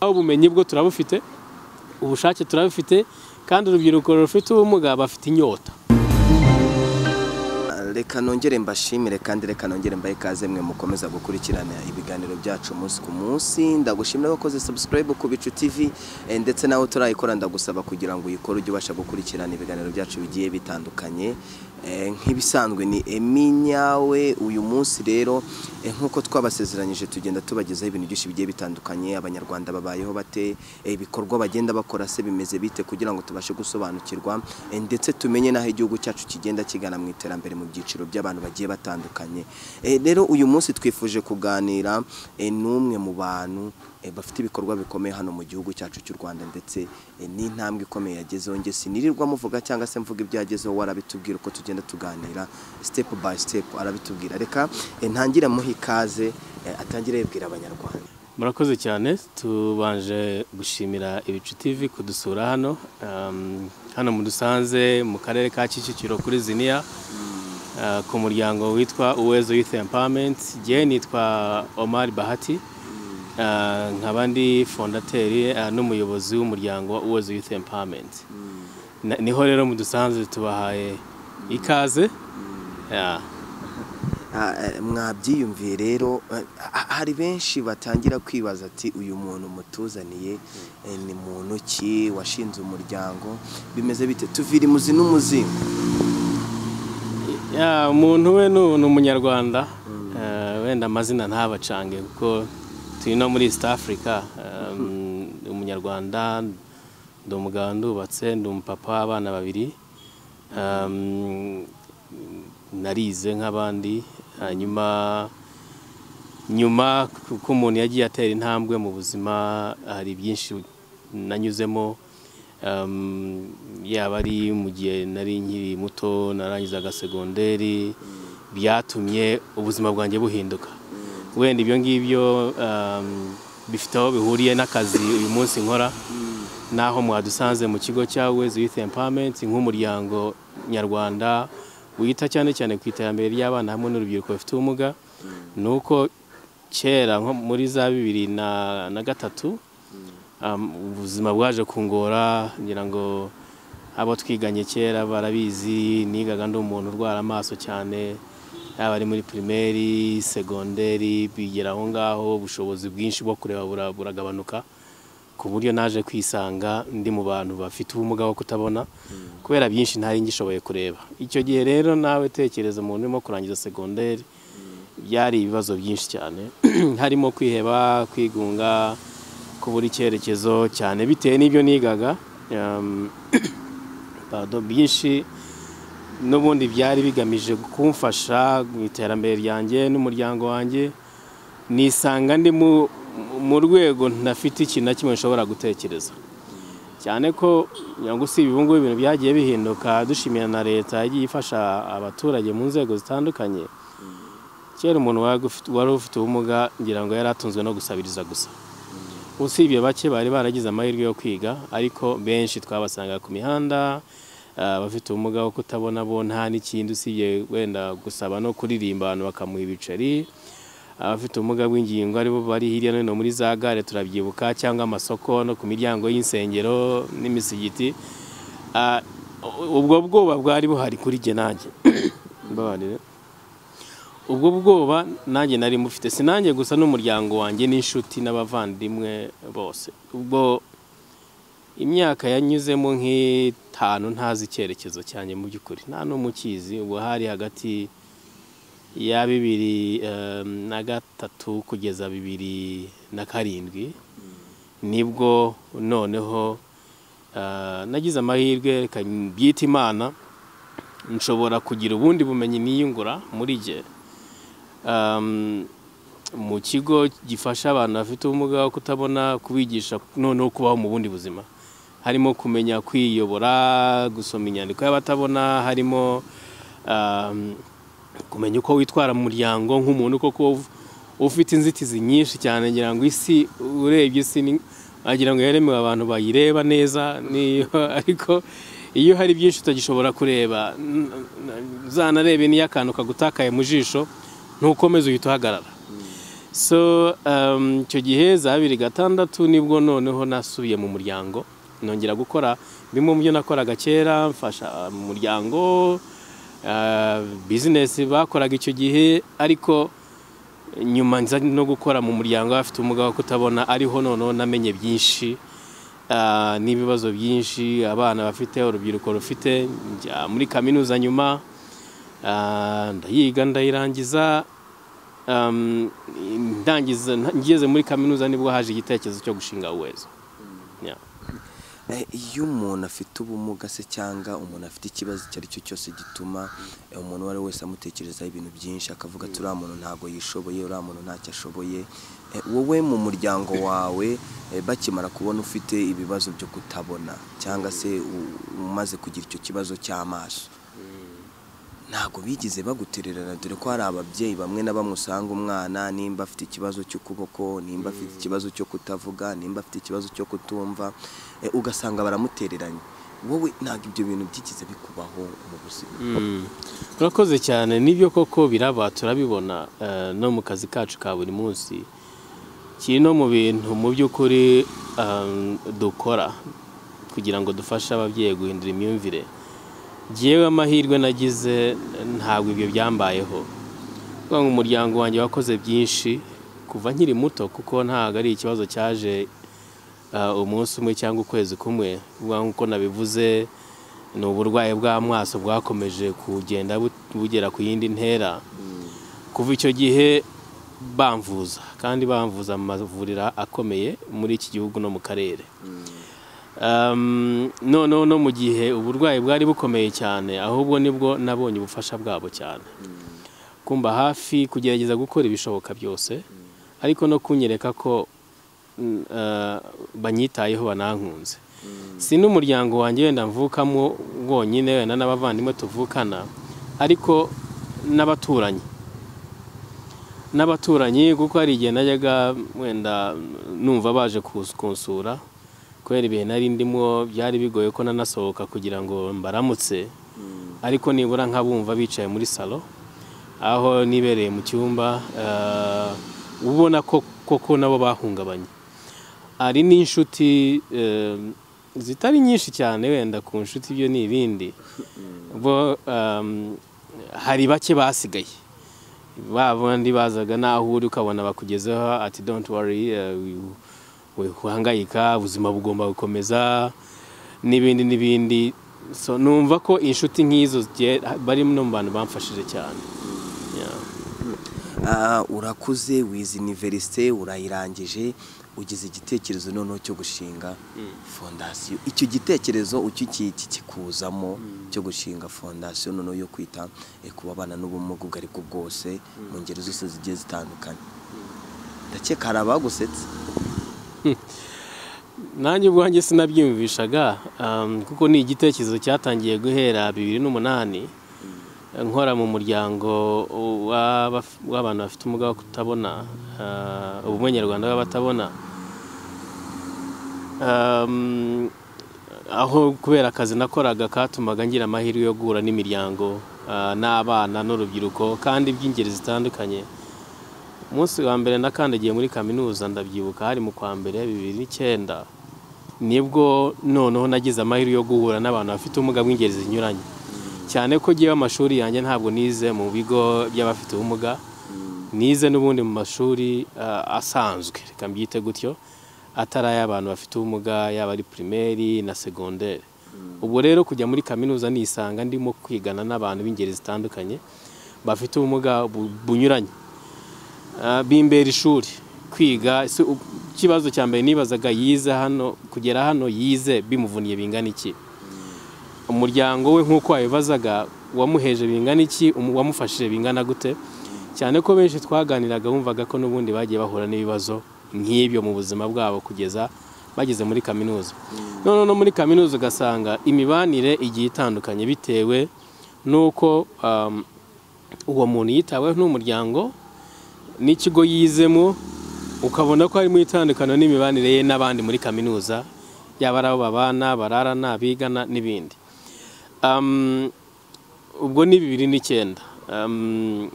aho ubumenyi bwo turabufite, ubushake turabufite, kandi urubyiruko rufite ubumuga bafite inyota. Reka nongere mbashimire kandi reka nongere mbaye kaze mwe mukomeza gukurikirana ibiganiro byacu umunsi ku munsi. Ndagushimira wakoze subscribe ku Ibicu TV ndetse nawe turayikora, ndagusaba kugira ngo uyikore ujye ubasha gukurikirana ibiganiro byacu bigiye bitandukanye. Nk'ibisanzwe ni Eminyawe. Uyu munsi rero nkuko twabasezeranyije tugenda tubagezaho ibintu byinshi bigiye bitandukanye, abanyarwanda babayeho bate, ibikorwa bagenda bakora se bimeze bite, kugira ngo tubashe gusobanukirwa ndetse tumenye naho igihugu cyacu kigenda kigana mu iterambere mu byiciro by'abantu bagiye batandukanye. Rero uyu munsi twifuje kuganira n'umwe mu bantu bafite ibikorwa bikomeye hano mu gihugu cyacu cy'u Rwanda, ndetse n'intambwe ikomeye yagezeho. Nge sinirirwa muvuga cyangwa se mvuga ibyagezeho, warabitubwira uko tugenda tuganira step by step, arabitubwira. Reka ntangira muhi kaze atangire yibwira abanyarwanda. Murakoze cyane. Tubanje gushimira Ibicu TV kudusura hano hano mu Dusanze, mu karere ka Kicukiro, kuri Zinia, ku muryango witwa Uwezo Youth Empowerment. Je nitwa Omar Bahati, nkabandi fondateri n'umuyobozi w'umuryango wa Uwezo Youth Empowerment. Niho rero mu Dusanze tubahaye ikaze. Mwabyiyumviye rero, hari benshi batangira kwibaza ati uyu muntu mutuzaniye ni muntu ki, washinze umuryango, bimeze bite, tuvira imuzi n'umuzingo? Umuntu we ni umunyarwanda, wenda amazina ntabacange kuko tuino muri East Africa. Umunyarwanda, ndo mugabo ndubatse, ndo papa w'abana babiri, narize nk'abandi. Nyuma kuko umuntu yagiye atera intambwe mu buzima, hari byinshi nanyuzemo, yaba ari mu gihe nari nkiri muto narangizaga segonderi, byatumye ubuzima bwanjye buhinduka. Wenda ibyo ngibyo bifite aho bihuriye n'akazi uyu munsi nkora, naho mwadusanze mu kigo cya Uwezo Youth Empowerment nk'umuryango nyarwanda wita cyane cyane ku iterambere ry'abana hamwe n'urubyiruko bafite ubumuga. Nuko kera nko muri za 2003 ubuzima bwaje kungora, ngira ngo abo twiganye kera barabizi, nigaga ndi umuntu urwara amaso cyane, abari muri primary, secondary, bigera aho ngaho ubushobozi bwinshi bwo kureba buragabanuka, ku buryo naje kwisanga ndi mu bantu bafite ubumuga bwo kutabona kubera byinshi ntari ngishoboye kureba. Icyo gihe rero nawe tekereza umuntu urimo kurangiza secondary, byari ibibazo byinshi cyane harimo kwiheba, kwigunga, kubura icyerekezo cyane bitewe n'ibyo nigaga, byinshi n'ubundi byari bigamije kumfasha mu iterambere ryanjye n'umuryango wanjye. Nisanga ndi mu rwego ntafite ikintu na kimwe nshobora gutekereza cyane ko yangusi ibibungo ibintu byagiye bihinduka. Dushimira na leta yagiye ifasha abaturage mu nzego zitandukanye. Kera umuntu wari ufite ubumuga ngira ngo yaratunzwe no gusabiriza gusa. Usibye bake bari baragize amahirwe yo kwiga, ariko benshi twabasanga ku mihanda bafite ubumuga wo kutabona bo nta n'ikindi usibye wenda gusaba no kuririmba abantu bakamuha ibiceri. Abafite ubumuga bw'ingingo ari bo bari hirya no muri za gare turabyibuka, cyangwa amasoko no ku miryango y'insengero n'imisigiti. Ubwo bwoba bwari buhari kuri jye nanjye ubwo bwoba nanjye nari mufite, sinanjye gusa n'umuryango wanjye n'inshuti n'abavandimwe bose. Ubwo imyaka yanyuzemo nk'itanu ntazi icyerekezo cyanjye mu byukuri, nta n'umukizi. Ubwo hari hagati ya 2003 kugeza 2007 nibwo noneho nagize amahirwe byita Imana nshobora kugira ubundi bumenyi niyungura muri je mu kigo gifasha abantu bafite ubumuga bwo kutabona, kubigisha none kubaho mu bundi buzima, harimo kumenya kwiyobora, gusoma inyandiko y'abatabona, harimo kumenya uko witwara mu muryango nk'umuntu koko ufite inzitizi nyinshi cyane. Ngira ngo isi urebye isi agira ngo yaremewe abantu bayireba neza, ariko iyo hari byinshi utagishobora kureba, uzanarebe niyo akantu kagutakaye mu jisho ntukomeze uhita uhagarara. So icyo gihe za 2006 nibwo noneho nasubiye mu muryango nongera gukora bimwe mu byo nakoraga kera mfasha mu muryango business bakoraga icyo gihe ariko nyuma nza no gukora mu muryango afite umugabo kutabona ariho noneho namenye byinshi nibibazo byinshi abana bafite urubyiruko rufite muri kaminuza nyuma ndayiga ndayirangiza ndangiza ngeze muri kaminuza nibwo haje igitekerezo cyo gushinga Uwezo. Iyo umuntu afite ubumuga se cyangwa umuntu afite ikibazo cyari cyo cyose gituma umuntu wari wese amutekereza ibintu byinshi akavuga ati uriya muntu ntago yishoboye, uriya muntu ntacyo ashoboye. Wowe mu muryango wawe bakimara kubona ufite ibibazo byo kutabona cyangwa se umaze kugira icyo kibazo cy'amaso, ntago bigize bagutererana? Dore ko hari ababyeyi bamwe n'abamwusanga umwana nimba afite ikibazo cyo kuboko, nimba afite ikibazo cyo kutavuga, nimba afite ikibazo cyo kutumva, ugasanga baramutereranye. Wowe ntago ibyo bintu byigize bikubaho mu buzima? Urakoze cyane. Nibyo koko biraba, turabibona no mu kazi kacu ka buri munsi. Kino mu bintu mu by'ukuri dukora kugira ngo dufashe ababyeyi guhindura imyumvire. Jewe amahirwe nagize ntabwo ibyo byambayeho. Ngo umuryango wanjye wakoze byinshi kuva nkiri muto kuko ntago ari ikibazo cyaje umunsi umwe cyangwa ukwezi kumwe. Nkuko nabivuze no uburwayi bw'amaso bwakomeje kugenda bugera ku yindi ntera. Kuva icyo gihe bamvuza kandi bamvuza amavurira akomeye muri iki gihugu no mu karere. No mu gihe uburwayi bwari bukomeye cyane ahubwo nibwo nabonye ubufasha bwabo cyane, kumba hafi, kugerageza gukora ibishoboka byose, ariko no kunyereka ko banyitayeho banankunze. Si n'umuryango wanjye wenda mvukamo wonyine wenda n'abavandimwe tuvukana, ariko n'abaturanyi kuko hari igihe najyaga wenda numva baje kunsura. Kweri bihe nari ndimo byari bigoye ko nanasohoka kugira ngo mbaramutse, ariko nibura nkabumva bicaye muri salon aho nibereye mu cyumba, ubona koko nabo bahungabanye. Ari n'inshuti zitari nyinshi cyane, wenda ku nshuti byo nibindi bo hari bake basigaye, babandi bazaga naho uri ukabona bakugezeho ati don't worry, uhangayika, ubuzima bugomba gukomeza n'ibindi. So numva ko inshuti nk'izo bari no mu bantu bamfashije cyane. Urakuze, wize universite, urayirangije, ugize igitekerezo noneho cyo gushinga fondasiyo. Icyo gitekerezo ukikikuzamo cyo gushinga fondasiyo noneho yo kwita ku babana n'ubumuga ubwo ariko bwose mu ngeri zose zigiye zitandukanye, ndakeka hari abagusetse? Nanjye ubwanjye sinabyiyumvishaga kuko ni igitekerezo cyatangiye guhera 2008 nkora mu muryango w'abantu bafite umugabo kutabona, ubumenyerwanda bw'abatabona, aho kubera akazi nakoraga katumaga ngira amahirwe yo guhura n'imiryango n'abana n'urubyiruko kandi by'ingeri zitandukanye. Umunsi wa mbere nakandagiye muri kaminuza ndabyibuka hari mu kwa mbere 2009, nibwo noneho nagize amahirwe yo guhura n'abantu bafite ubumuga bw'ingeri zinyuranye, cyane ko giye amashuri yanjye ntabwo nize mu bigo by'abafite ubumuga, nize n'ubundi mu mashuri asanzwe reka mbyite gutyo, atari y'abantu bafite ubumuga, yaba ari primaire na secondaire. Ubwo rero kujya muri kaminuza nisanga ndimo kwigana n'abantu b'ingeri zitandukanye bafite ubumuga bunyuranye, bimbera ishuri kwiga. Ikibazo cya mbere nibazaga yize hano kugera hano yize bimuvuniye bingana iki, umuryango we nk'uko wabibazaga wamuheje bingana iki, wamufashije bingana gute, cyane ko benshi twaganiraga bumvaga ko n'ubundi bagiye bahura n'ibibazo nk'ibyo mu buzima bwabo kugeza bageze muri kaminuza. No muri kaminuza ugasanga imibanire igiye itandukanye bitewe n'uko uwo muntu yitaweho n'umuryango n'ikigo yizemo, ukabona ko harimo itandukano n'imibanire ye n'abandi muri kaminuza, yaba ari abo babana, bararana, bigana n'ibindi. Ubwo ni 2009,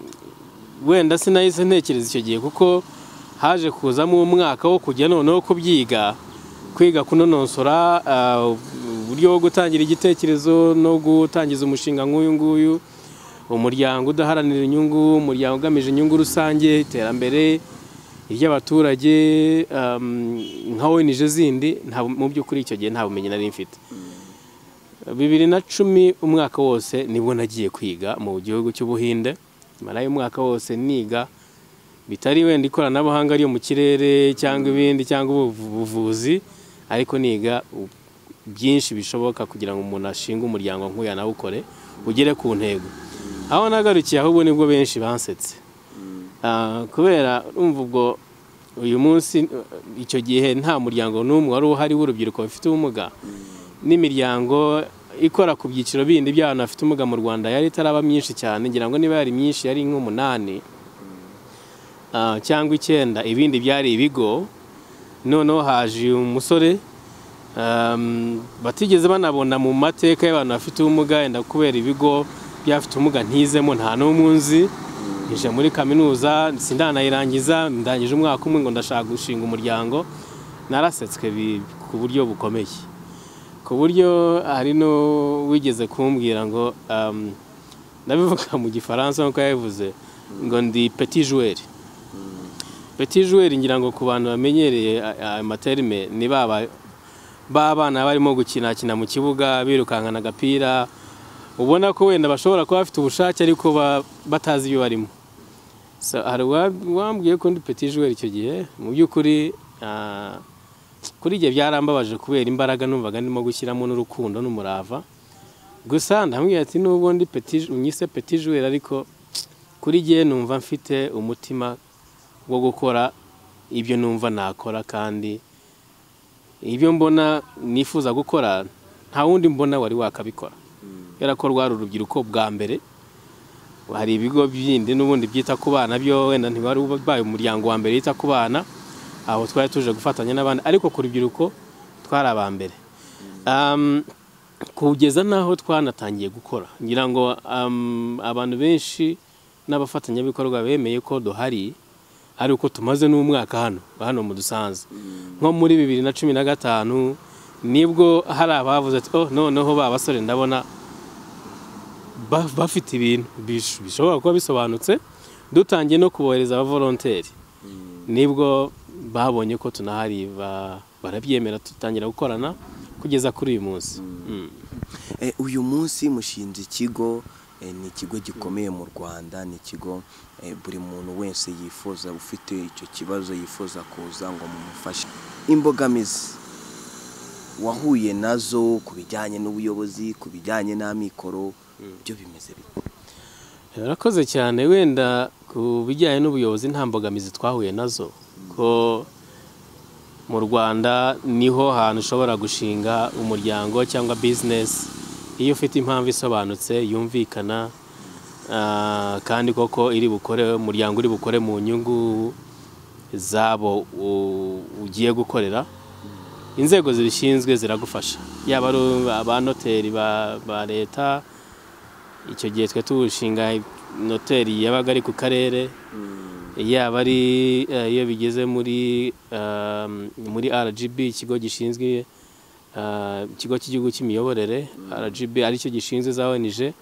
wenda sinahise ntekereza icyo gihe kuko haje kuzamo umwaka wo kujya noneho kubyiga kwiga kunononsora uburyo wo gutangira igitekerezo no gutangiza umushinga nk'uyu nguyu umuryango udaharanira inyungu umuryango ugamije inyungu rusange iterambere y'abaturage nka wenije zindi nta mu by'ukuri icyo gihe nta bumenyi nari mfite 2010 umwaka wose nibwo nagiye kwiga mu gihugu cy'ubuhinde marayo umwaka wose niga bitari wenda ikoranabuhanga ari mu kirere cyangwa ibindi cyangwa ubuvuzi ariko niga byinshi bishoboka kugira ngo umuntu ashinge umuryango nk'uya nawukore ugere ku ntego aho nagarukiye ahubwo nibwo benshi bansetse kubera umva ubwo uyu munsi icyo gihe nta muryango n'umwe wari uhari w'urubyiruko bafite umuga n'imiryango ikora ku byiciro bindi by'abantu bafite umuga mu Rwanda yari taraba myinshi cyane ngira ngo niba yari myinshi yari nk'8 cyangwa 9 ibindi byari ibigo none haje umusore batigeze banabona mu mateka y'abantu bafite umuga yenda kubera ibigo byafite umuga ntizemo nta n'umunzi nje muri kaminuza sindanayirangiza ndangije umwaka umwe ngo ndashaka gushinga umuryango narasetswe ku buryo bukomeye ku buryo hari no wigeze kumbwira ngo nabivuga mu gifaransa nko yavuze ngo ndi petit joueur ngira ngo ku bantu bamenyereye amaterme ni babana barimo gukina mu kibuga birukankana agapira ubona ko wenda bashobora kuba bafite ubushake ariko batazi ibyo barimo wambwiye ko ndi petit joueur icyo gihe mu by'ukuri kuri igihe byarambabaje kubera imbaraga numvaga ndimo gushyiramo n'urukundo n'umurava gusa ndambwiye ati nubwo ndi petit joueur ariko kuri igihe numva mfite umutima wo gukora ibyo numva nakora kandi ibyo mbona nifuza gukora nta wundi mbona wari wakabikora yarako rwari urubyiruko bwa mbere hari ibigo byindi n'ubundi byita ku bana byo wenda ntibari baye umuryango wa mbere yita ku bana aho twari tuje gufatanya n'abandi ariko ku rubyiruko twari aba mbere kugeza naho twanatangiye gukora ngira ngo abantu benshi n'abafatanyabikorwa bemeye ko duhari ariko tumaze n'umwaka hano mu Dusanze nko muri 2015 nibwo hari abavuze ati oh noneho babasore ndabona bafite ibintu bishobora kuba bisobanutse dutangiye no kubohereza aba volontaire nibwo babonye ko tunahari barabyemera tutangira gukorana kugeza kuri uyu munsi uyu munsi mushinze ikigo ni ikigo gikomeye mu Rwanda ni ikigo buri muntu wese yifuza ufite icyo kibazo yifuza kuza ngo mumufashe imbogamizi wahuye nazo kubijyanye n'ubuyobozi kubijyanye n'amikoro byo bimeze bite barakoze cyane wenda kubijyanye n'ubuyobozi nta mbogamizi twahuye nazo ko mu Rwanda niho hantu ushobora gushinga umuryango cyangwa business iyo ufite impamvu isobanutse yumvikana kandi koko iri bukore umuryango uri bukore mu nyungu zabo ugiye gukorera inzego zibishinzwe ziragufasha yaba aba noteri ba leta icyo gihe twe tuwushinga noteri yabaga ari ku karere yaba ari iyo bigeze muri RDB ikigo gishinzwe ikigo cy'igihugu cy'imiyoborere RDB ari cyo gishinzwe za ONG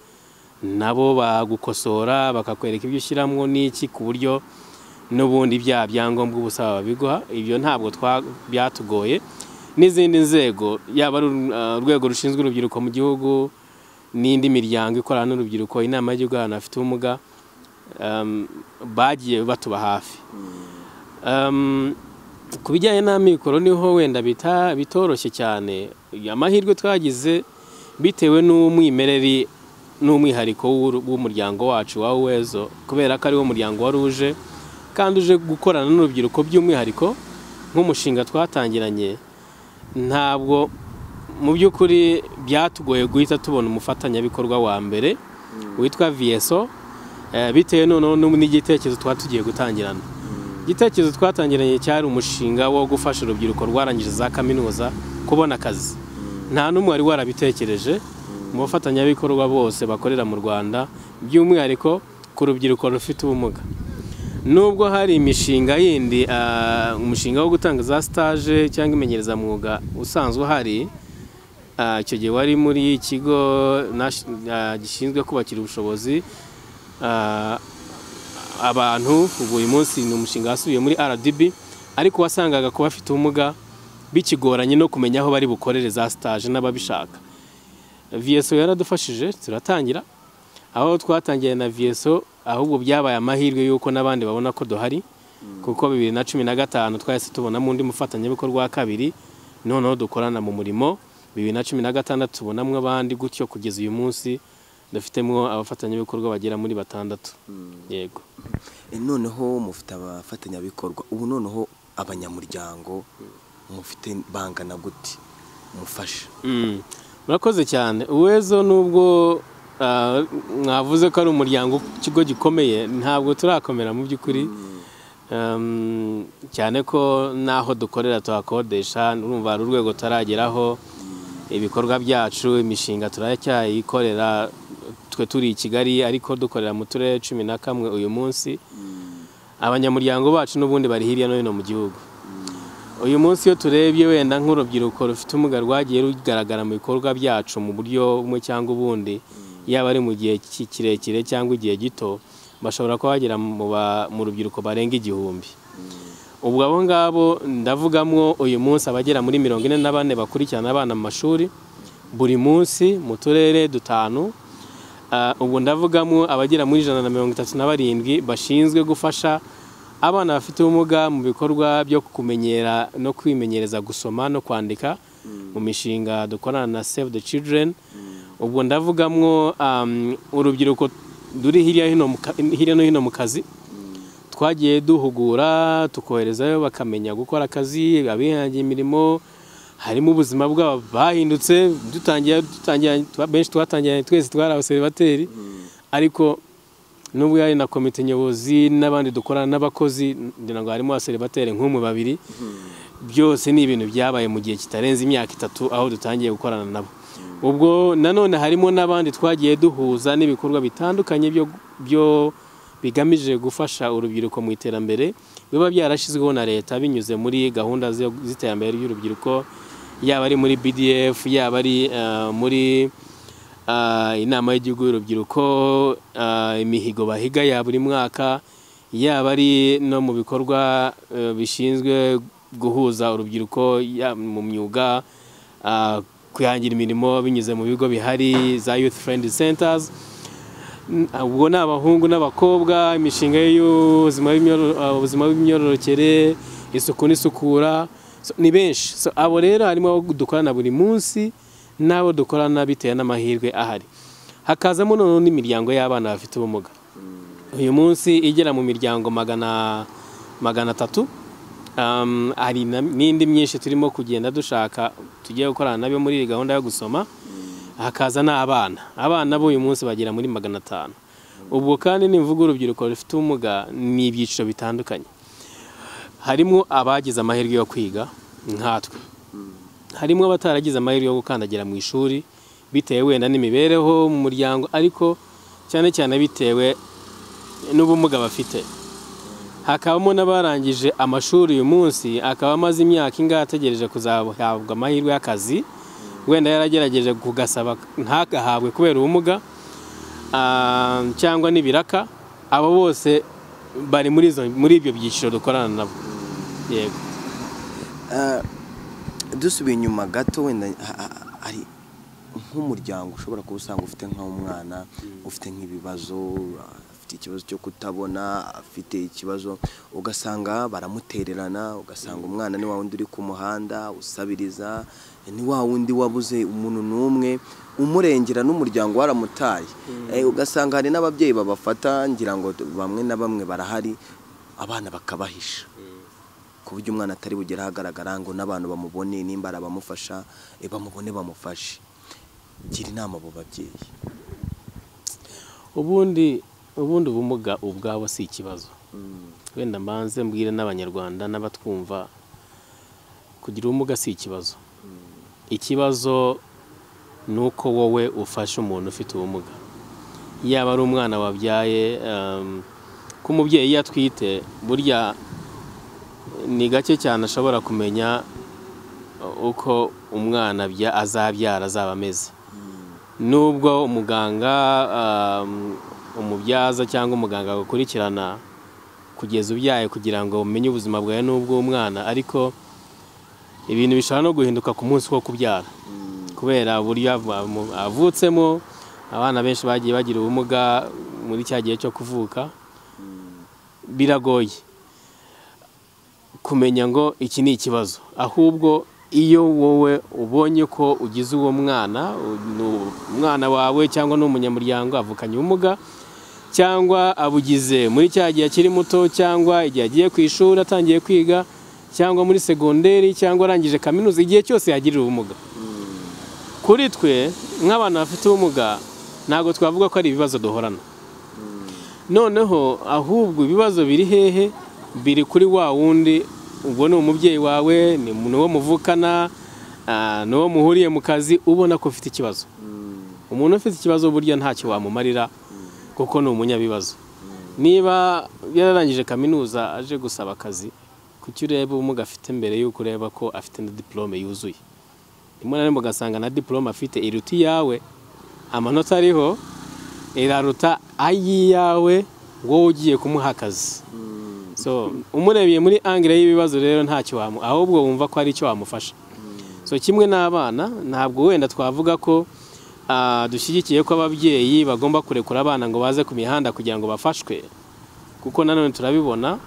nabo bagukosora bakakwereka ibyo ushyiramo n'iki ku buryo n'ubundi byangombwa ubusaba babiguha ibyo ntabwo byatugoye n'izindi nzego yaba ari urwego rushinzwe urubyiruko mu gihugu n'indi miryango ikorana n'urubyiruko inama y'Igihugu y'Abantu bafite ubumuga bagiye batuba hafi ku bijyanye n'amikoro niho wenda bitoroshye cyane amahirwe twagize bitewe n'umwimerere n'umwihariko w'umuryango wacu wa Uwezo kubera ko ari wo muryango wari uje kandi uje gukorana n'urubyiruko by'umwihariko nk'umushinga twatangiranye ntabwo mu by'ukuri byatugoye guhita tubona umufatanyabikorwa wa mbere witwa VESO bitewe noneho n'igitekerezo twari tugiye gutangirana igitekerezo twatangiranye cyari umushinga wo gufasha urubyiruko rwarangije za kaminuza kubona akazi nta n'umwe wari warabitekereje mu bafatanyabikorwa bose bakorera mu Rwanda by'umwihariko ku rubyiruko rufite ubumuga Nubwo hari imishinga yindi, umushinga wo gutanga za stage cyangwa imenyereza mwuga usanzwe hari, icyo gihe wari muri ikigo gishinzwe kubakira ubushobozi abantu. Ubu uyu munsi ni umushinga wasubiye muri RDB, ariko wasangaga kuba afite umuga bikigoranye no kumenya aho bari bukorere za stage n'ababishaka. VESO yaradufashije, turatangira. Aho twatangiye na VESO ahubwo byabaye amahirwe yuko nabandi babona ko dohari, kuko 2015 twahise tubona mu ndi mufatanye bikorwa kabiri, noneho dukorana mu murimo. 2016 tubonamwe abandi gutyo, kugeza uyu munsi dufitemo abafatanya bikorwa bagera muri 6. Yego. Noneho mufite abafatanya bikorwa, ubu noneho abanyamuryango mufite bangana gute mufasha? Murakoze cyane. Uwezo nubwo mwavuze ko ari umuryango kigo gikomeye, ntabwo turakomera mu byukuri, cyane ko naho dukorera tuhakodesha, urumva urwego tarageraho. Ibikorwa byacu, imishinga turacyayikorera twe turi i Kigali, ariko dukorera mu turere 11 uyu munsi. Abanyamuryango bacu n'ubundi bari hirya no hino mu gihugu. Uyu munsi yo turebye wenda nk'urubyiruko rufite umuga rwagiye rugaragara mu bikorwa byacu mu buryo umwe cyangwa ubundi, yaba ari mu gihe kirekire cyangwa igihe gito, bashobora kwagera mu rubyiruko barenga 1,000. Ubwo abo ngabo ndavugamwo uyu munsi abagera muri 44 bakurikirana abana mu mashuri buri munsi mu turere 5. Ubwo ndavugamwo abagera muri 137 bashinzwe gufasha abana bafite umuga mu bikorwa byo kumenyera no kwimenyereza gusoma no kwandika, mu mishinga dukorana na Save the Children. Ubwo ndavugamwo urubyiruko duri hirya no hino mu kazi, twagiye duhugura tukoherezayo bakamenya gukora akazi, abihangiye imirimo, harimo ubuzima bwabo bahindutse. Benshi twatangiye twese twari abaservateri, ariko nubwo yari na komite nyobozi n'abandi dukorana n'abakozi, ngo harimo abaservateri nk'umwe 2. Byose ni ibintu byabaye mu gihe kitarenze imyaka 3 aho dutangiye gukorana nabo. Ubwo nanone harimo n'abandi twagiye duhuza n'ibikorwa bitandukanye byo bigamije gufasha urubyiruko mu iterambere, biba byarashizweho na leta binyuze muri gahunda z'iterambere y'urubyiruko, yaba ari muri BDF, yaba ari muri inama y'igihugu y'urubyiruko, imihigo bahiga ya buri mwaka, yaba ari no mu bikorwa bishinzwe guhuza urubyiruko mu myuga, kwihangira imirimo binyuze mu bigo bihari za youth friendly centers. Ubwo n'abahungu n'abakobwa, imishinga y'ubuzima bw'imyororokere, isuku n'isukura, ni benshi. Abo rero harimo abo dukorana buri munsi n'abo dukorana bitewe n'amahirwe ahari. Hakazamo none n'imiryango y'abana bafite ubumuga, uyu munsi igera mu miryango 300. Hari n'indi myinshi turimo kugenda dushaka tugiye gukorana nabo muri gahunda yo gusoma. Hakaza abana bo uyu munsi bagera muri 500. Ubwo kandi ni mvuga urubyiruko rufite umuga ni ibyiciro bitandukanye. Harimo abagize amahirwe yo kwiga nkatwe, harimo abataragize amahirwe yo gukandagira mu ishuri bitewe wenda n'imibereho mu muryango, ariko cyane cyane bitewe n'ubumuga bafite. Hakabamo n'abarangije amashuri uyu munsi akaba amaze imyaka ingahe ategereje kuzahabwa amahirwe y'akazi, wenda yaragerageje kugasaba ntagahabwe kubera ubumuga cyangwa nibiraka. Abo bose bari muri ibyo byiciro dukorana nabo. Yego. Dusubiye nyuma gato, wenda ari nk'umuryango ushobora kuwusanga ufite nk'umwana ufite nk'ibibazo, afite ikibazo cyo kutabona, afite ikibazo ugasanga baramutererana, ugasanga umwana ni wawundi uri ku muhanda usabiriza, ni wawundi wabuze umuntu n'umwe umurengera n'umuryango waramutaye. Ugasanga hari n'ababyeyi babafata, ngira ngo bamwe na bamwe barahari, abana bakabahisha kuburyo umwana atari bugera hagaragara ngo n'abantu bamubone, nimba arabamufasha bamubone bamufashe. Gira inama abo babyeyi. Ubundi ubumuga ubwabo si ikibazo. Wenda mbanze mbwire n'abanyarwanda n'abatwumva, kugira ubumuga si ikibazo. Ikibazo nuko wowe ufasha umuntu ufite ubumuga, yaba ari umwana wabyaye, kumubyeyi yatwite burya ni gace cyane ashobora kumenya uko umwana azabyara azaba ameze. Nubwo umuganga umubyaza cyangwa umuganga agukurikirana kugeza ubyaye kugira ngo umenye ubuzima bwawe n'ubwo umwana, ariko ibintu bishobora no guhinduka ku munsi wo kubyara, kubera burya avutsemo abana benshi bagiye bagira ubumuga muri cya gihe cyo kuvuka. Biragoye kumenya ngo iki ni ikibazo, ahubwo iyo wowe ubonye ko ugize uwo mwana, umwana wawe cyangwa n'umunyamuryango avukanye ubumuga cyangwa abugize muri cya gihe akiri muto, cyangwa igihe agiye ku ishuri atangiye kwiga, cyangwa muri segonderi, cyangwa arangije kaminuza, igihe cyose yagirira ubumuga. Kuri twe nk'abantu bafite ubumuga ntabwo twavuga ko ari ibibazo duhorana. Noneho ahubwo ibibazo biri hehe? Biri kuri wa wundi ubona umubyeyi wawe, ni uwo muvukana, n'uwo muhuriye mu kazi, ubona ko ufite ikibazo. Umuntu ufite ikibazo burya ntacyo wamumarira kuko ni umunyabibazo. Niba yararangije kaminuza aje gusaba akazi, kuki ureba ubumuga afite mbere y'uko ureba ko afite na diplome yuzuye. Rimwe na rimwe ugasanga na diplome afite iruta yawe, amanota ariho iraruta ayiyawe, wowe ugiye kumuha akazi. So umurebye muri angire y'ibibazo rero ntacyo wamu, ahubwo wumva ko ari cyo wamufasha. So kimwe n'abana, ntabwo wenda twavuga ko dushigikiye ko ababyeyi bagomba kurekura abana ngo baze ku mihanda kugira ngo bafashwe, kuko nanone turabibona.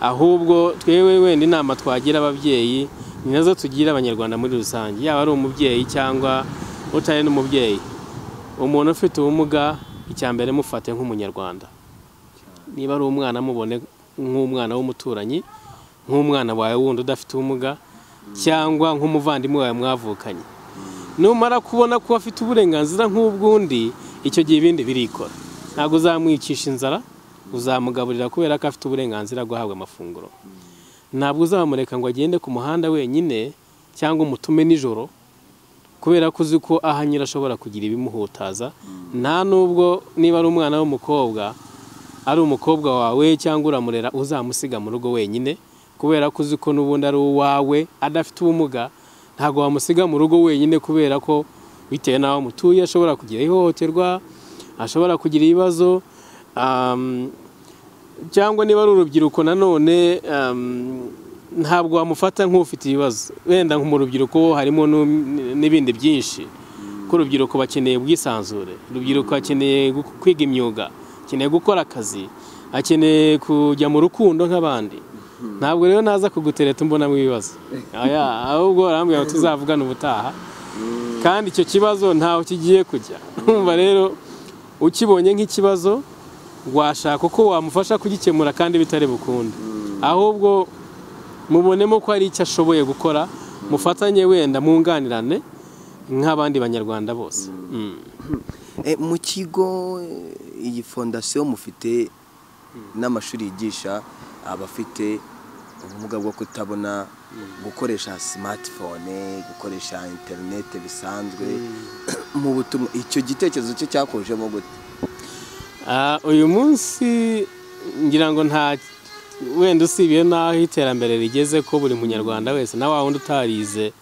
Ahubwo twewe wenda inama twagira ababyeyi ni nazo tugira abanyarwanda muri rusange, yaba ari umubyeyi cyangwa utari n'umubyeyi. Umuntu ufite ubumuga icyambere mufate nk'umunyarwanda, niba ari umwana mubone nk'umwana w'umuturanyi, nk'umwana wawe wundi udafite ubumuga, cyangwa nk'umuvandimwe wawe mwavukanye. Numara kubona ko afite uburenganzira nk'ubwundi, icyo gihe ibindi birikora. Ntabwo uzamwicisha inzara, uzamugaburira kubera ko afite uburenganzira bwo guhabwa amafunguro. Ntabwo uzamureka ngo agende ku muhanda wenyine cyangwa umutume nijoro, kubera ko uzi ko ahanyira ashobora kugira ibimuhutaza. Nta nubwo niba ari umwana w'umukobwa, ari umukobwa wawe cyangwa uramurera, uzamusiga mu rugo wenyine, kubera ko uzi ko n'ubundi ari uwawe adafite ubumuga. Ntabwo wamusiga mu rugo wenyine kubera ko bitewe n'aho mutuye ashobora kugira ihohoterwa, ashobora kugira ibibazo. Cyangwa niba ari urubyiruko nanone, ntabwo wamufata nk'ufite ibibazo. Wenda mu rubyiruko harimo n'ibindi byinshi, ko urubyiruko bakeneye ubwisanzure, urubyiruko akeneye kwiga imyuga, akeneye gukora akazi, akeneye kujya mu rukundo nk'abandi. Ntabwo rero naza kugutereta mbona mu bibazo, ahubwo arambwira ngo tuzavugana ubutaha, kandi icyo kibazo ntaho kigiye kujya. Umva rero ukibonye nk'ikibazo washaka ko wamufasha kugikemura kandi bitari bukunde, ahubwo mubonemo ko ari icyo ashoboye gukora, mufatanye wenda munganirane nk'abandi banyarwanda bose. Mu kigo iyi fondasiyo mufite n'amashuri yigisha abafite ubumuga bwo kutabona gukoresha smartphone, gukoresha internet bisanzwe mu butumwa, icyo gitekerezo cyo cyakojemo gute? Uyu munsi ngira ngo nta wenda usibiye n'aho iterambere rigeze, ko buri munyarwanda wese na wawundi utarize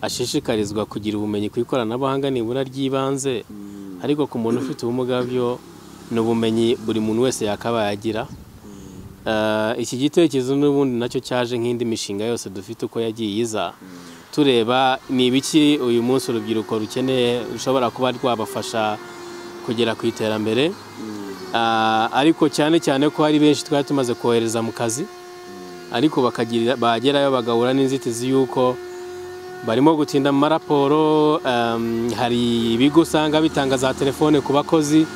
ashishikarizwa kugira ubumenyi ku ikoranabuhanga nibura ry'ibanze. Ariko ku muntu ufite ubumuga byo ni ubumenyi buri muntu wese yakabaye agira. Iki gitekerezo n'ubundi nacyo cyaje nk'indi mishinga yose dufite uko yagiye iza, tureba ni ibiki uyu munsi urubyiruko rukeneye rushobora kuba rwabafasha kugera ku iterambere. Ariko cyane cyane ko hari benshi twari tumaze kohereza mu kazi, ariko bakagira bagerayo bagahura n'inzitizi yuko barimo gutinda mu maraporo. Hari ibigo usanga bitanga za telefone ku bakozi,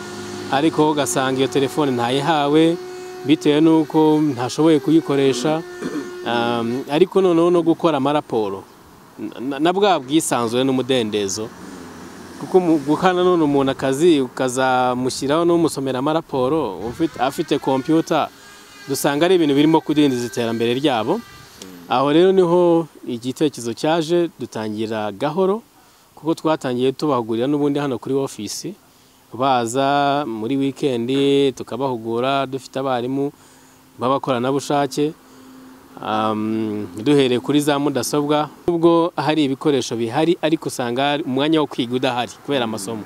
ariko ugasanga iyo telefone ntayihawe bitewe n'uko ntashoboye kuyikoresha. Ariko noneho no gukora amaraporo na bwa bwisanzure n'umudendezo, kuko gukana none umuntu akazi ukazamushyiraho n'umusomera amaraporo afite kompiyuta, dusanga ari ibintu birimo kudindiza iterambere ryabo. Aho rero niho igitekerezo cyaje, dutangira gahoro, kuko twatangiye tubahugurira n'ubundi hano kuri ofisi, baza muri weekend tukabahugura dufite abarimu b'abakoranabushake duhereye kuri za mudasobwa ubwo hari ibikoresho bihari ariko usanga umwanya wo kwiga udahari kubera amasomo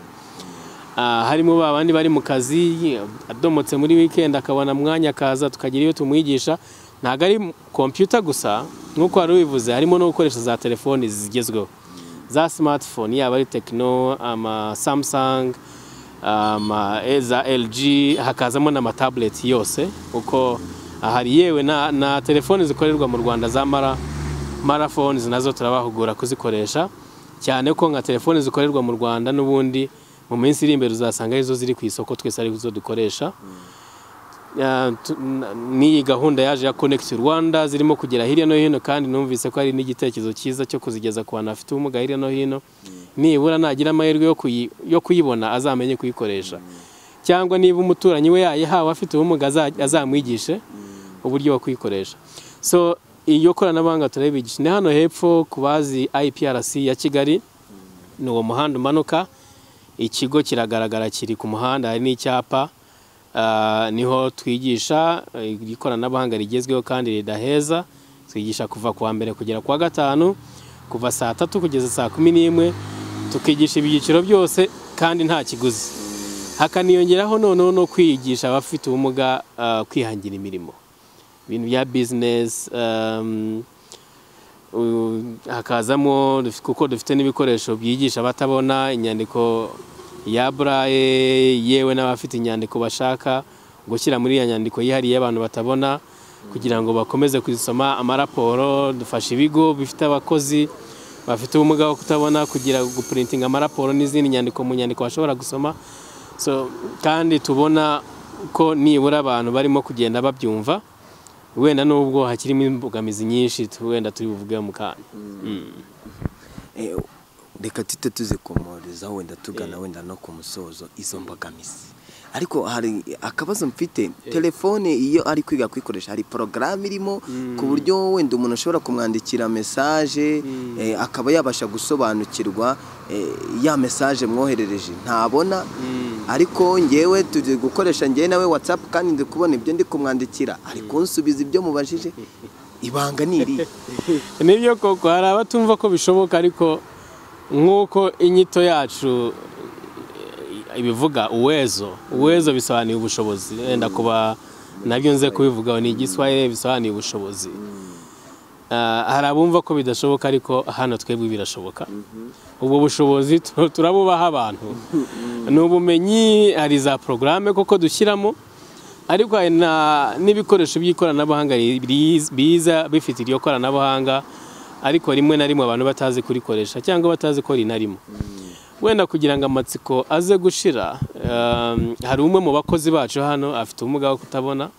harimo babandi bari mu kazi adomotse muri weekend akabona umwanya kaza tukagira iyo tumwigisha ntago ari computer gusa nuko ari bivuze harimo no gukoresha za telefone zigezweho za smartphone yaba ari Tecno ama Samsung ama za LG hakazamo na tablet yose uko hari yewe na telefone zikorerwa mu Rwanda za maraphone nazo turabahugura kuzikoresha cyane ko nka telefone zikorerwa mu Rwanda nubundi mu minsi iri imbere uzasanga izo ziri ku isoko twese ari izo dukoresha ni gahunda yaje ya Connect Rwanda zirimo kugera hirya no hino kandi numvise ko ari n'igitekerezo cyiza cyo kuzigeza ku bana afite umuga hirya no hino nibura nagira amahirwe yo kuyibona azamenye kuyikoresha cyangwa niba umuturanyi we yayihawe afite umuga azamwigishe uburyo bwo kuyikoresha so iyo koranabanga turabigisha ne hano hepfo kubazi IPRC ya Kigali n'uwo muhanda umanuka ikigo kiragaragara kiri ku muhanda hari n'icyapa niho twigisha ikoranabuhanga rigezweho kandi ridaheza twigisha kuva kwa mbere kugera kwa gatanu kuva saa 3 kugeza saa 11 tukigisha ibyiciro byose kandi nta kiguzi hakaniyongeraho none no kwigisha abafite umuga kwihangira imirimo ibintu bya business hakazamo kuko dufite n'ibikoresho byigisha batabona inyandiko ya Braille yewe n'abafite inyandiko bashaka gushyira muri ya nyandiko yihariye abantu batabona kugira ngo bakomeze kuzisoma amaraporo dufasha ibigo bifite abakozi bafite ubumuga bwo kutabona kugira guprinting amaraporo n'izindi nyandiko mu nyandiko bashobora gusoma so kandi tubona ko nibura abantu barimo kugenda babyumva wenda nubwo hakirimo imbogamizi nyinshi wenda turi buvuga mu kanya reka tite tuzikomoreza wenda tugana wenda no ku musozo izo mbogamizi ariko hari akabazo mfite telefone iyo ari kwiga kwikoresha hari program irimo ku buryo wenda umuntu ashobora kumwandikira message akaba yabasha gusobanukirwa ya message mwoherereje ntabona ariko ngewe tuje gukoresha ngewe nawe WhatsApp kandi ndikubona ibyo ndi kumwandikira ariko nsubiza ibyo mubajije ibanga niri nibyo koko hari abatumva ko bishoboka ariko nkuko inyito yacu ibivuga uwezo bisobanuye ubushobozi wenda kuba nabyo nze kubivugaho ni Igiswahili bisobanuye ubushobozi harabumva ko bidashoboka ariko hano twebwe birashoboka ubwo bushobozi turabubaha abantu n'ubumenyi ari za programme koko dushyiramo ariko n'ibikoresho by'ikoranabuhanga biza bifite iryo koranabuhanga ariko rimwe na rimwe abantu batazi kurikoresha cyangwa batazi ko rinarimo wenda kugira ngo amatsiko aze gushira hari umwe mu bakozi bacu hano afite umuga wo kutabona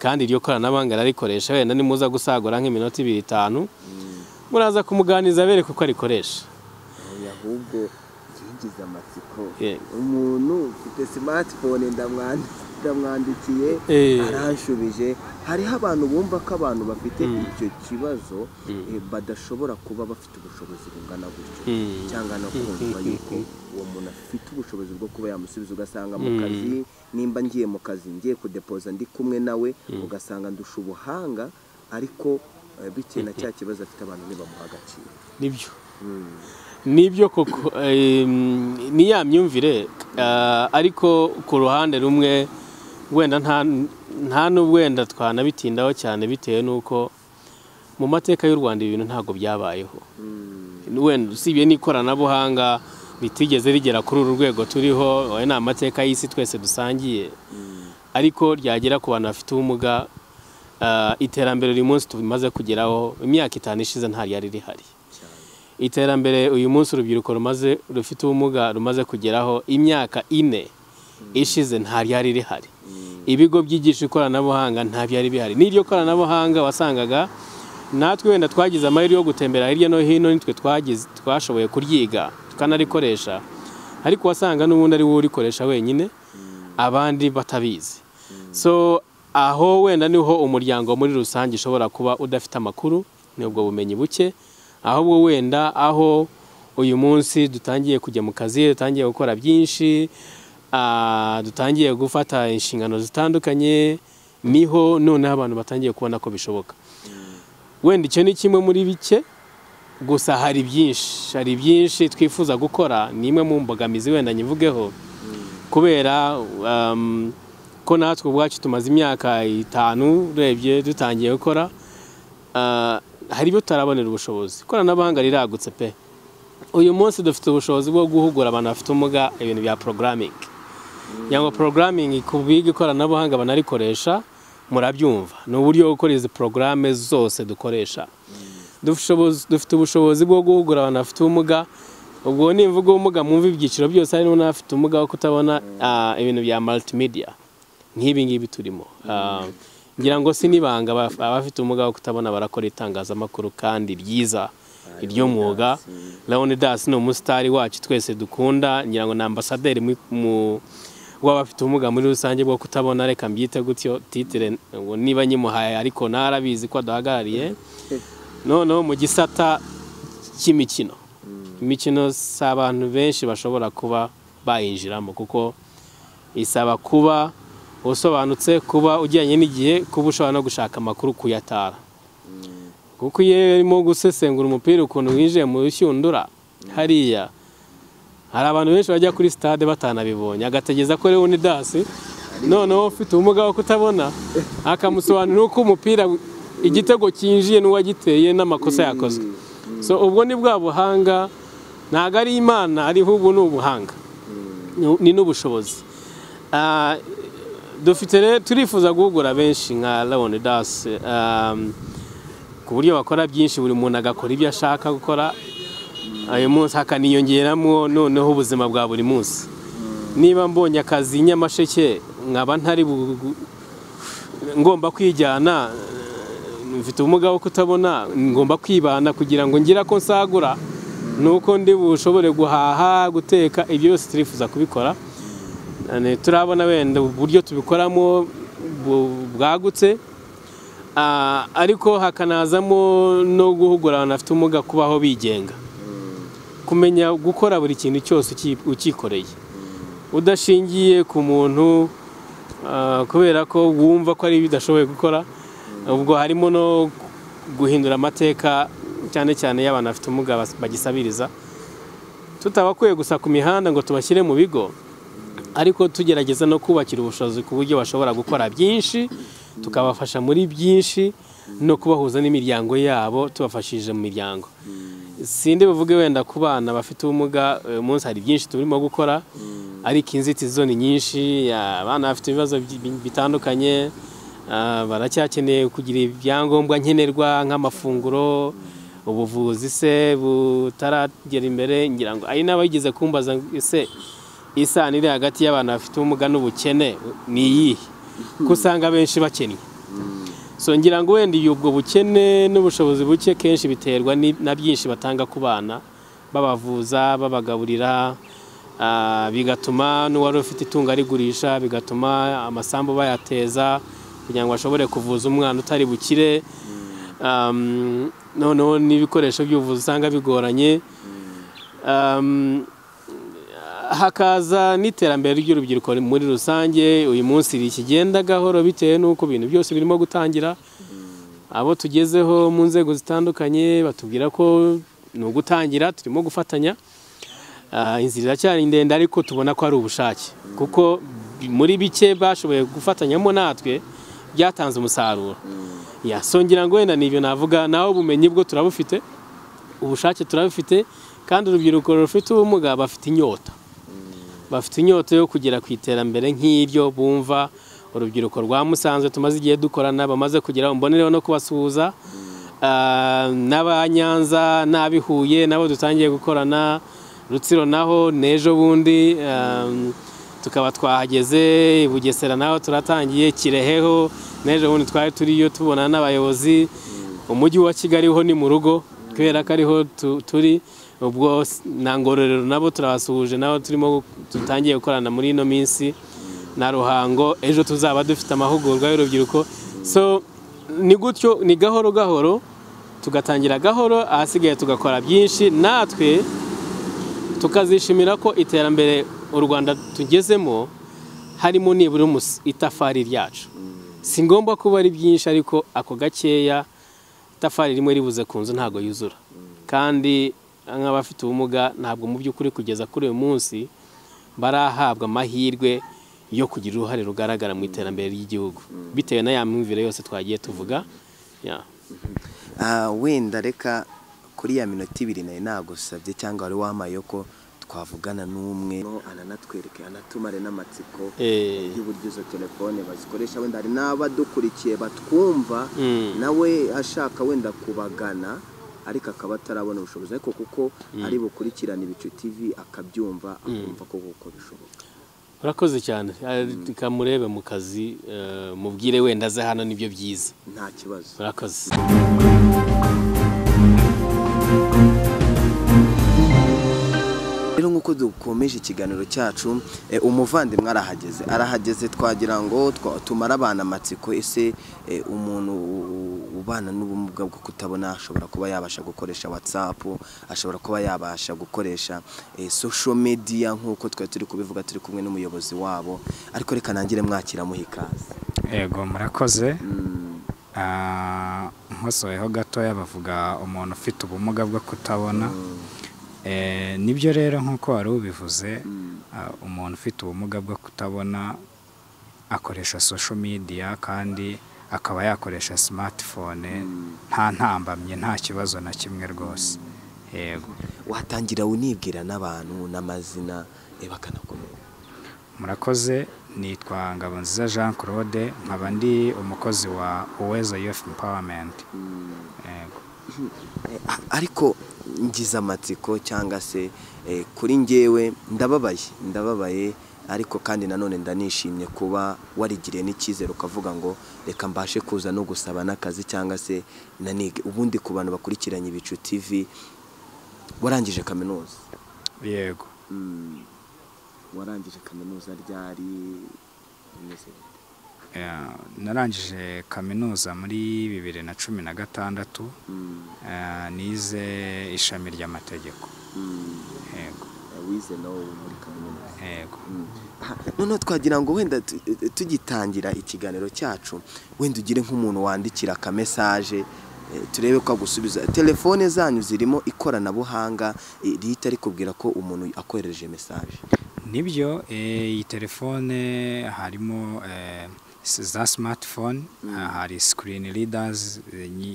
kandi iryo koranabuhanga arikoresha wenda ni muza gusagura nk'iminota 25 muraza kumuganiza bereke ko arikoresha ahubwo yigize amatsiko umuntu ufite smartphone ndamwandikiye arashubije hariho abantu bumva ko abantu bafite icyo kibazo badashobora kuba bafite ubushobozi bungana gutyo cyangwa no kumva yuko uwo muntu afite ubushobozi bwo kuba yamusubiza ugasanga mu kazi nimba ngiye mu kazi ngiye kudepoza ndi kumwe nawe ugasanga ndusha ubuhanga ariko bitewe na cya kibazo afite abantu nibamuha agaciro nibyo koko niyamyumvire ariko ku ruhande rumwe wenda nta n'ubwenda twanabitindaho cyane bitewe nuko mu mateka y'u Rwanda ibintu ntago byabayeho wenda usibye n'ikoranabuhanga bitigeze rigera kuri uru rwego turiho oya na mateka y'isi twese dusangiye ariko ryagera ku bantu bafite umuga iterambere uyu munsi tubimaze kugeraho imyaka 5 ishize ntari yari rihari iterambere uyu munsi urubyiruko rumaze rufite umuga rumaze kugeraho imyaka 4 ishize ntari yari rihari ibigo byigisha ikoranabuhanga ntabyo yari bihari n'iryo koranabuhanga wasangaga natwe wenda twagize amahirwe yo gutembera hirya no hino nitwe twashoboye kuryiga tukanarikoresha ariko wasanga n'ubundi ari wowe urikoresha wenyine abandi batabizi so aho wenda niho umuryango muri rusange ushobora kuba udafite amakuru n'ubwo bumenyi buke ahubwo wenda aho uyu munsi dutangiye kujya mu kazi dutangiye gukora byinshi dutangiye gufata inshingano zitandukanye niho none abantu batangiye kubona ko bishoboka. Wenda icyo ni kimwe muri bike, gusa hari byinshi twifuza gukora, nimwe mu mbogamizi wenda nyivugeho kubera ko natwe ubwacu tumaze imyaka 5 urebye dutangiye gukora, hari byo tarabonera ubushobozi. Kora nabanga riragutse pe. Uyu munsi dufite ubushobozi bwo guhugura abantu bafite umuga ibintu bya programming. Yango programming ikubiga ikora nabanga banarikoresha murabyumva. No buryo gukora izi programme zose dukoresha. Dufite ubushobozi bwo guhugura abantu bafite umuga. Ubwo ni imvugo umuga mumva ibyiciro byose ari n'umuntu afite umuga wo kutabona ibintu bya multimedia. Nkibi ngibi turimo. Ngira ngo sinibanga abafite umuga wo kutabona barakora itangazamakuru kandi byiza iryo mwuga. Leonidas no mustari wacu twese dukunda, ngira ngo n'ambassaderi mu w'abafite umuga muri rusange bwo kutabona, reka mbyite gutyo titre ngo niba nyimuhaye ariko narabizi ko adahagarariye. No mu gisata cy'imikino. Imikino sabantu benshi bashobora kuba bayinjiramo kuko isaba kuba usobanutse, kuba ujyanye n'igihe, kuba ushobora no gushaka amakuru kuyatara. Kuko iyo urimo gusesengura umupira ukuntu winjiye mu rushyundura hariya, hari abantu benshi bajya kuri stade batanabibonye, agategeza ko Leonidas noneho ufite umuga wo kutabona akamusobanurira uko umupira igitego kinjiye n'uwagiteye n'amakosa yakozwe. So ubwo ni bwa buhanga, ntago ari Imana ari ahubwo n'ubuhanga ni n'ubushobozi. Dufite turifuza guhugura benshi nka Leonidas ku buryo bakora byinshi, buri muntu agakora ibyo ashaka gukora. Ayo munsi hakaniyongeramo noneho ubuzima bwa buri munsi. Niba mbonye akazi Nyamasheke nkaba ntari ngomba kwijyana, mfite umuga wo kutabona ngomba kwibana kugira ngo ngira ko nsagura nuko ndi bushobore guhaha guteka ibyo byose turifuza kubikora. Turabona wenda uburyo tubikoramo bwagutse, ariko hakanazamo no guhugura abantu bafite umuga kubaho bigenga, kumenya gukora buri kintu cyose ukikoreye udashingiye ku muntu kubera ko wumva ko ari bidashoboye gukora. Ubwo harimo no guhindura amateka cyane cyane y'abantu bafite umuga bagisabiriza, tutabakwiye gusa ku mihanda ngo tubashyire mu bigo, ariko tugerageza no kubakira ubushobozi ku buryo bashobora gukora byinshi, tukabafasha muri byinshi no kubahuza n'imiryango yabo tubafashije mu miryango. Sinde bavuge wenda ku bana bafite umuga munsi hari byinshi turimo gukora, ariko inzitizo ni nyinshi. Abana bafite ibibazo bitandukanye baracyakeneye kugira ibyangombwa nkenerwa nk'amafunguro, ubuvuzi se butaragera imbere. Ngira ngo ari n'abageze kumbaza se isano iri hagati y'abantu bafite umuga n'ubukene ni yihe, kusanga benshi bakennye. So ngira ngo wenda ubwo bukene n'ubushobozi buke kenshi biterwa na byinshi batanga ku bana, babavuza, babagaburira, bigatuma n'uwari ufite itungo arigurisha, bigatuma amasambu bayateza kugira ngo ashobore kuvuza umwana utari bukire. Noneho n'ibikoresho by'ubuvuzi usanga bigoranye. Hakaza n'iterambere ry'urubyiruko muri rusange. Uyu munsi rikigenda gahoro bitewe n'uko bintu byose birimo gutangira. Abo tugezeho mu nzego zitandukanye batubwira ko no gutangira turimo gufatanya. Inzira cyane ndende ariko tubona ko ari ubushake, kuko muri bike bashoboye gufatanyamo natwe byatanze umusaruro. Yasongira ngo wenda nibyo navuga, naho ubumenyi bwo turabufite, ubushake turabufite, kandi urubyiruko rufite ubumuga bafite inyota. Bafite inyota yo kugera ku iterambere nk'iryo bumva. Urubyiruko rwa Musanze tumaze igihe dukorana, bamaze kugera mbonereho no kubasuhuza, n'abanyanza n'abihuye nabo dutangiye gukorana. Rutsiro naho nejo bundi tukaba twahageze, Bugesera naho turatangiye, Kireheho nejo bundi twari turiyo tubona n'abayobozi. Umujyi wa Kigali ho ni mu rugo kubera ko ariho turi. Ubwo nangororero nabo turabasuhuje, nabo turimo tutangiye gukorana muri ino minsi na Ruhango. Ejo tuzaba dufite amahugurwa y'urubyiruko. So ni gutyo, ni gahoro gahoro, tugatangira gahoro, ahasigaye tugakora byinshi natwe tukazishimira ko iterambere u Rwanda tugezemo harimo nibura itafari ryacu. Singomba kuba ari byinshi ariko ako gakeya itafari rimwe ribuze kunzu ntago yuzura. Kandi nk'abafite ubumuga ntabwo mu by'ukuri kugeza kuri uyu munsi barahabwa amahirwe yo kugira uruhare rugaragara mu iterambere ry'igihugu bitewe na ya myumvire yose twagiye tuvuga. Wenda reka kuri ya minota 2 nayo nagusabye cyangwa ari wamayoko twavugana n'umwe ananatwereke anatumare n'amatsiko y'uburyo zo telefone bazikoresha wenda ari n'abadukurikiye batwumva nawe ashaka wenda kubagana ariko akaba atarabona ubushobozi ariko kuko ari bukurikirana Ibicu TV akabyumva akumva ko kuko bishoboka. Urakoze cyane kamurebe mu kazi mubwire wenda ze hano nibyo byiza nta kibazo. Urakoze. Rero nkuko dukomeje ikiganiro cyacu umuvandimwe arahageze twagira ngo tumara abana amatsiko ese umuntu ubana n'ubumuga bwo kutabona ashobora kuba yabasha gukoresha WhatsApp, ashobora kuba yabasha gukoresha social media nkuko twari turi kubivuga turi kumwe n'umuyobozi wabo ariko reka nangire mwakira muhikaze. Yego murakoze. Nkosoyeho gato yabavuga umuntu ufite ubumuga bwo kutabona. Nibyo rero nkuko ari ubivuze umuntu ufite ubumuga bwo kutabona akoresha social media kandi akaba yakoresha smartphone nta ntambamye nta kibazo na kimwe rwose. Yego watangira unibwira n'abantu n'amazina bakanakomera. Murakoze. Nitwa Ngabonziza Jean Claude nkaba ndi umukozi wa Uwezo Youth Empowerment. Yego ariko ngiza amatsiko cyangwa se kuri ngewe ndababaye ariko kandi nanone ndanishimye kuba warigiriye n'icyizero ukavuga ngo reka mbashe kuza no gusaba n'akazi cyangwa se nanige ubundi ku bantu bakurikiranye Ibicu TV. Warangije kaminuza? Yego. Warangije kaminuza ryari meze? Narangije kaminuza muri 2016 nize ishami ry'amategeko. Yego. Wize no muri kaminuza? Yego. None twagira ngo wenda tugitangira ikiganiro cyacu wenda ugire nk'umuntu wandikira ka message turebe ko agusubiza. Telefone zanyu zirimo ikoranabuhanga rihita rikubwira ko umuntu akohereje message? Nibyo, iyi telefone harimo za smartphone hari screen readers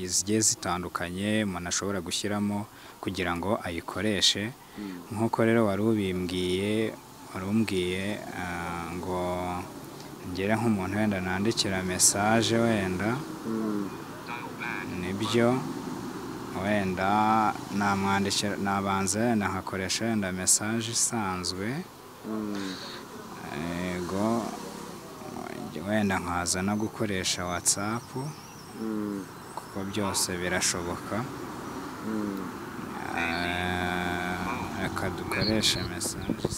zigiye zitandukanye umuntu ashobora gushyiramo kugira ngo ayikoreshe nkuko rero warumbwiye ngo ngere nk'umuntu wenda nandikira message wenda nibyo wenda namwandikira nabanze nakakoresha wenda message isanzwe. Ego wenda nkaza no gukoresha WhatsApp kuko byose birashoboka reka dukoreshe messages.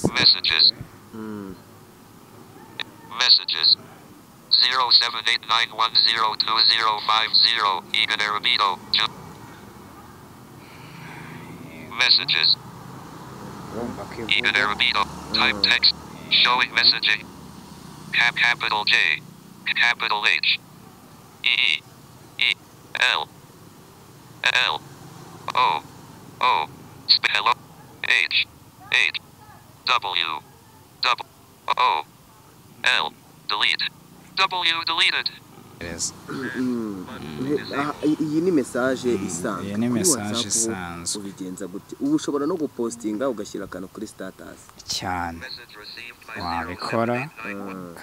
Messages 0789102050 Iganero messages Iganero type text showing messaging capital J, capital H, E, L, O, spell H, W, L, delete, W deleted. Yes. Iyi ni message isanzwe. Iyi ni message isanzwe. Ubigenza gute? Ubu ushobora no gupostinga ugashyira kantu kuri status. Cyane. Wabikora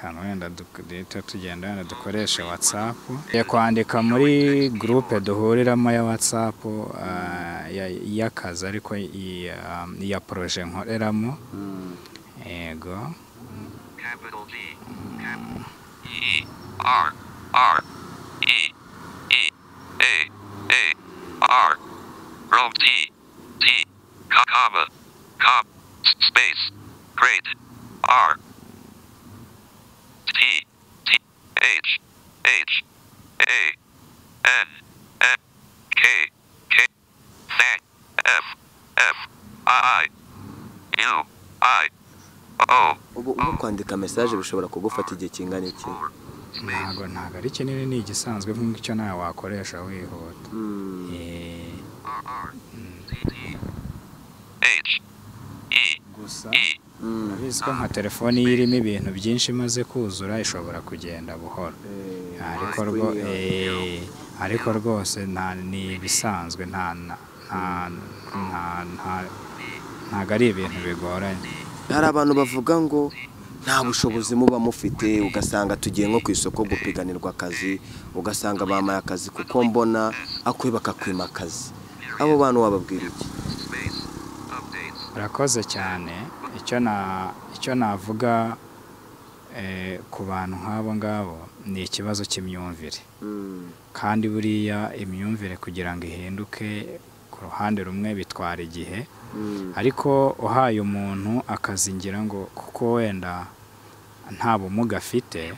kantu wenda tugenda dukoresha WhatsApp. Kwandika muri groupe duhuriramo ya WhatsApp y'akazi ariko iya projet nkoreramo. Yego. Capital G, E, R. R Rome D comma com space grade R T H A N K F I ubu kwandika message bishobora kugufata igihe kingana iki? Ntago ari kinini, ni igisanzwe nk'icyo nawe wakoresha wihuta. Gusa nabizwa nka telefoni irimo ibintu byinshi maze kuzura ishobora kugenda buhoro. Ariko rwose ni bisanzwe, ntago ari ibintu bigoranye. Hari abantu bavuga ngo nta bushobozi muba mufite, ugasanga tugiye nko ku isoko gupiganirwa akazi, ugasanga bamaye akazi kuko mbona akwe bakakwima akazi. Abo bantu wababwira iki? Barakoze cyane. Icyo navuga ku bantu nk'abo ngabo ni ikibazo cy'imyumvire. Kandi buriya imyumvire kugira ngo ihinduke ku ruhande rumwe bitwara igihe. Ariko uhaye umuntu akazingira ngo kuko wenda nta bumuga afite,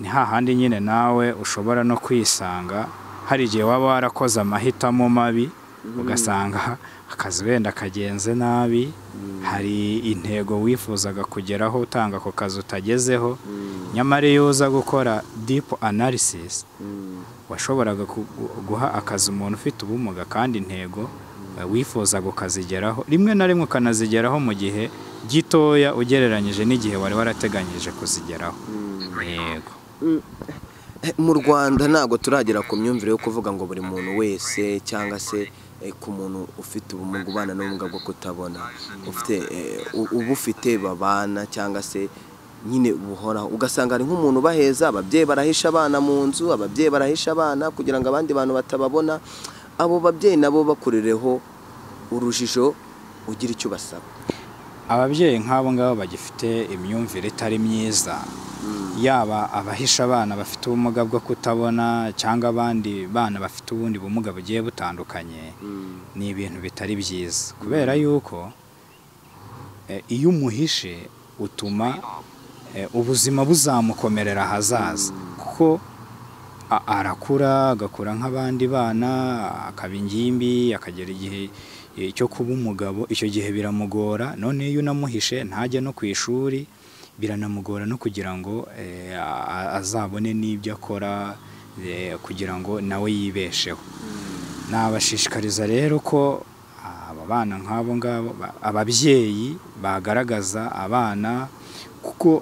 ni hahandi nyine nawe ushobora no kwisanga hari igihe waba warakoze amahitamo mabi, ugasanga akazi wenda kagenze nabi, hari intego wifuzaga kugeraho utanga ako kazi utagezeho. Nyamara iyo uza gukora deep analysis, washoboraga guha akazi umuntu ufite ubumuga kandi intego wifuza kukazigeraho rimwe na rimwe kanazigeraho mu gihe gitoya ugereranyije n'igihe wari warateganyije kuzigeraho. Yego, mu Rwanda ntago turagera ku myumvire yo kuvuga ngo buri muntu wese cyangwa se ku muntu ufite ubumuga ubana n'ubumuga bwo kutabona ubufite babana, cyangwa se nyine buhora ugasanga ari nk'umuntu baheza, ababyeyi barahisha abana mu nzu, ababyeyi barahisha abana kugira ngo abandi bantu batababona. Abo babyeyi nabo bakurereho urujijo, ugira icyo basaba. Ababyeyi nk'abo ngabo bagifite imyumvire itari myiza, yaba abahisha abana bafite ubumuga bwo kutabona cyangwa abandi bana bafite ubundi bumuga bugiye butandukanye, ni ibintu bitari byiza. Kubera yuko iyo umuhishe utuma ubuzima buzamukomerera hazaza, kuko arakura agakura nk'abandi bana, akaba ingimbi, akagera igihe cyo kuba umugabo, icyo gihe biramugora. None iyo unamuhishe ntajya no ku ishuri, biranamugora no kugira ngo azabone n'ibyo akora kugira ngo nawe yibesheho. Nabashishikariza rero ko aba bana nk'abo ngabo, ababyeyi bagaragaza abana, kuko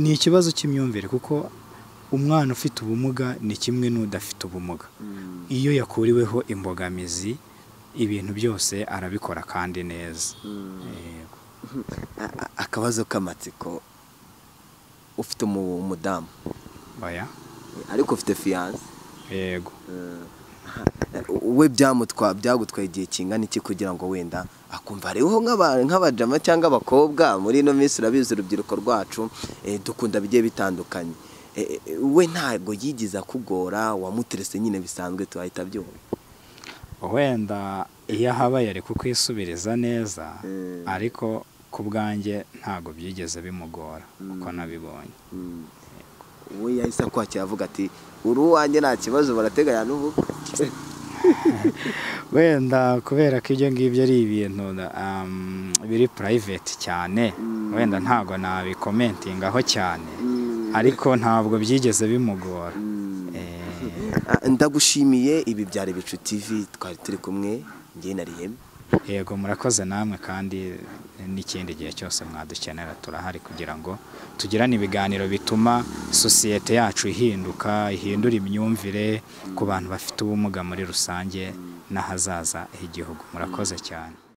ni ikibazo cy'imyumvire, kuko umwana ufite ubumuga ni kimwe n'udafite ubumuga. Iyo yakuriweho imbogamizi, ibintu byose arabikora kandi neza. Akabazo k'amatsiko, ufite umudamu, ariko ufite fiyanse. Yego, we byagutwaye igihe kingana iki kugira ngo wenda akumva ariho nk'abajama cyangwa abakobwa muri ino minsi? Urabizi urubyiruko rwacu dukunda bigiye bitandukanye. We ntago yigiza kugora wamuterese nyine bisanzwe tuhita byumva. Wenda iyo habaye ari kukwisubiriza neza, ariko ku bwanjye ntago byigeze bimugora uko nabibonye. We yahise kwakira avuga ati uri uwanjye nta kibazo barateganya n'ubu. Wenda kubera ko ibyo ngibyo ari ibintu biri private cyane, wenda ntago nabikomentingaho cyane, ariko ntabwo byigeze bimugora. Ndagushimiye. Ibi byari Ibicu TV, twari turi kumwe ngiye na Rihema. Yego, murakoze namwe, kandi n'ikindi gihe cyose mwadukenera turahari kugira ngo tugirane ibiganiro bituma sosiyete yacu ihinduka, ihindura imyumvire ku bantu bafite ubumuga muri rusange n'ahazaza h'igihugu. Murakoze cyane.